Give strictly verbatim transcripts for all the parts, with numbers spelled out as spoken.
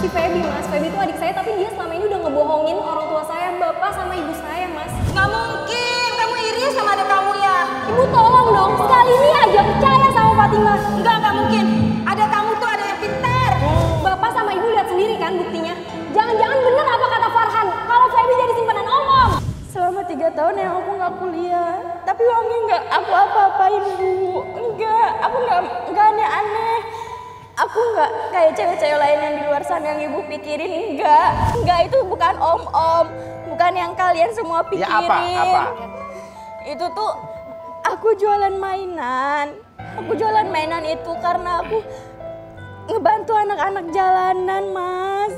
si Feby, Mas. Feby itu adik saya, tapi dia selama ini udah ngebohongin orang tua saya, bapak sama ibu saya, Mas. Nggak mungkin, kamu iri sama adik kamu ya? Ibu tolong dong, sekali ini aja percaya sama Fatimah. Nggak, nggak mungkin. Ada kamu tuh ada yang pintar. Bapak sama ibu lihat sendiri kan buktinya. Jangan-jangan bener apa kata Farhan, kalau Feby jadi simpanan Omong. Selama tiga tahun yang aku nggak kuliah, tapi uangnya nggak aku apa-apain, Bu. Enggak, aku nggak nggak aneh-aneh. Aku nggak kayak cewek-cewek lain yang di luar sana yang ibu pikirin, enggak. Enggak, itu bukan om-om, bukan yang kalian semua pikirin. Ya apa, apa? Itu tuh aku jualan mainan. Aku jualan mainan itu karena aku ngebantu anak-anak jalanan, Mas.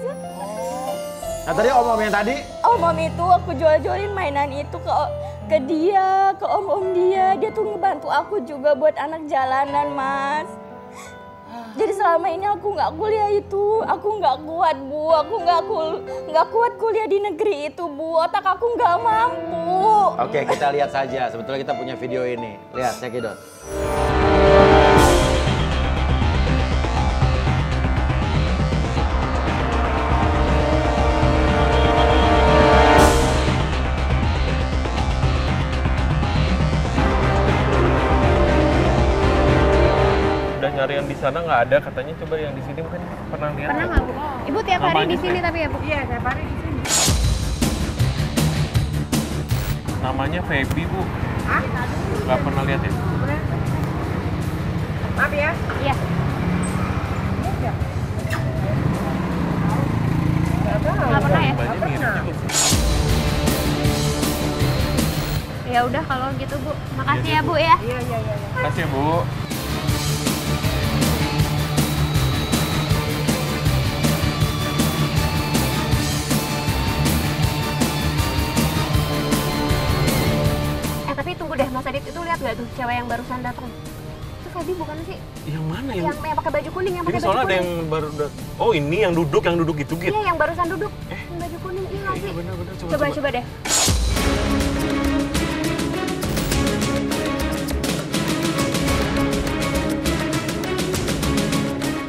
Nah tadi om-om yang tadi? Om-om itu aku jual-jualin mainan itu ke ke dia, ke om-om dia. Dia tuh ngebantu aku juga buat anak jalanan, Mas. Jadi selama ini aku nggak kuliah itu, aku nggak kuat, Bu. Aku nggak kul, nggak kuat kuliah di negeri itu, Bu. Otak aku nggak mampu. Oke, kita lihat saja. Sebetulnya kita punya video ini. Lihat, check it out. Nyari yang di sana nggak ada, katanya coba yang di sini mungkin pernah lihat. Pernah nggak, Bu? Oh. Ibu tiap hari di sini tapi ya, Bu? Iya, tiap hari di sini. Namanya Feby, Bu. Ah? Nggak pernah lihat ya? Maaf ya? Iya. Nggak pernah ya? Nggak pernah. Ya udah kalau gitu, Bu. Makasih ya, Bu ya. Iya, iya, iya. Makasih, Bu. Nggak tuh cewek yang barusan datang? Itu Feby bukan sih? Yang mana yang? Yang, yang pakai baju kuning, yang pakai baju kuning. Ada yang baru dat- Oh, ini yang duduk, yang duduk gitu gitu. Iya, yang barusan duduk. Eh, yang baju kuning ini nggak sih? Bener-bener, coba, coba, coba. coba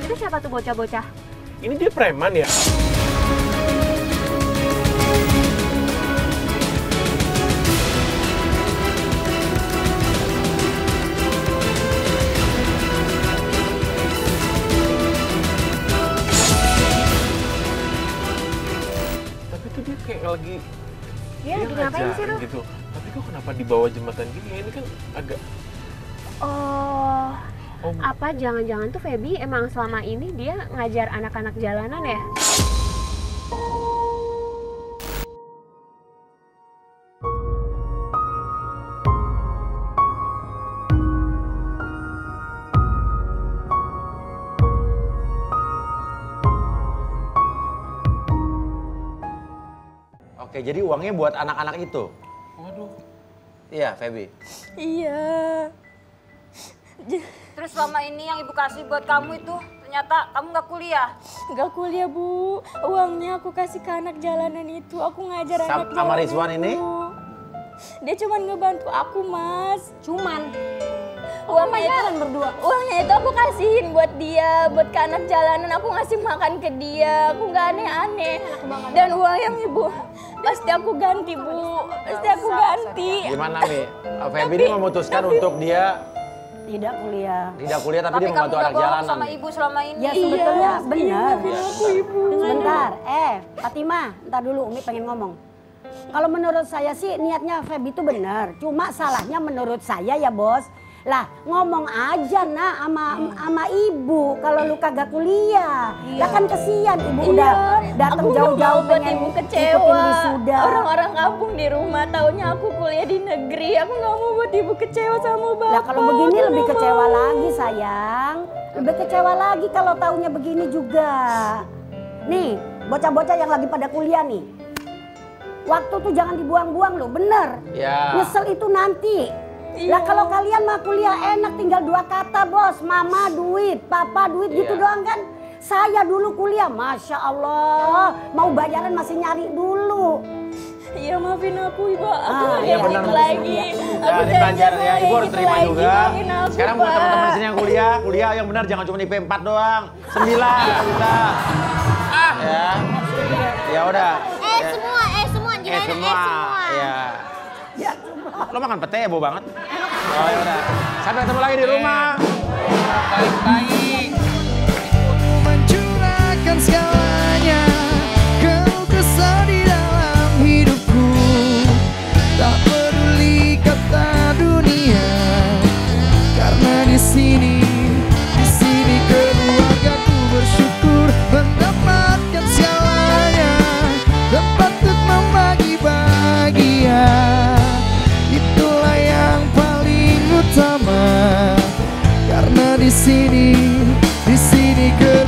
deh. Itu siapa tuh bocah-bocah? Ini dia preman ya? Lagi ya, lagi ngapain sih lu? Gitu. Tapi kok kenapa di bawah jembatan gini ya? Ini kan agak... Oh... Om. Apa jangan-jangan tuh Feby emang selama ini dia ngajar anak-anak jalanan ya? Oke, jadi uangnya buat anak-anak itu? Waduh. Iya, Feby? Iya. Terus selama ini yang ibu kasih buat kamu itu, ternyata kamu nggak kuliah? Nggak kuliah, Bu. Uangnya aku kasih ke anak jalanan itu. Aku ngajar Sam anak jalanan sama Rizwan itu. Ini? Dia cuman ngebantu aku, Mas. Cuman? Uangnya itu kan berdua. Uangnya itu aku kasihin buat dia, buat ke anak jalanan. Aku ngasih makan ke dia. Aku nggak aneh-aneh. Dan uang yang ibu pasti aku ganti, Bu. Pasti aku ganti. Gimana, Mi? Feby ini memutuskan tapi, untuk dia tidak kuliah. Tidak kuliah tapi, tapi dia membantu anak jalanan. Sama ibu selama ini. Ya sebetulnya iya, benar. Iya, aku, Ibu. Sebentar. Eh, Fatimah, entar dulu Umi pengen ngomong. Kalau menurut saya sih niatnya Feby itu benar. Cuma salahnya menurut saya ya, Bos. Lah ngomong aja nah sama hmm. ama ibu kalau lu kagak kuliah. Iya. Lah kan kesian ibu iya. udah datang jauh-jauh pengen ibu kecewa. Orang-orang kampung di rumah taunya aku kuliah di negeri. Aku nggak mau buat ibu kecewa sama bapak. Lah kalau begini aku lebih kecewa mau. lagi sayang. Lebih kecewa lagi kalau taunya begini juga. Nih bocah-bocah yang lagi pada kuliah nih. Waktu tuh jangan dibuang-buang loh, bener. Ya. Nyesel itu nanti. Iya. Lah kalau kalian mah kuliah enak tinggal dua kata, Bos. Mama duit, papa duit, iya. gitu doang kan. Saya dulu kuliah, Masya Allah. Mau bayaran masih nyari dulu. Iya maafin aku, Ibu. Aku ah, iya, bener, lagi. Ya, aku ini belajar ya, Ibu harus terima lagi, juga. Aku, Sekarang buat teman-teman sini yang kuliah, kuliah yang benar jangan cuma I P empat doang. sembilan, kita. Ah, ya. Ya udah. Eh semua, eh semua. Eh semua. Ya. Ya. Lo makan pete ya, bau banget. Oh ya udah. Sampai ketemu lagi di rumah. Baik-baik. Aku mencurahkan segalanya. Kau kesal di dalam hidupku. Tak peduli kata dunia. Karena di sini, di sini keluargaku bersyukur mendapatkan segalanya. Tempat untuk membagi bahagia. Itulah yang paling utama. Karena di sini, di sini ke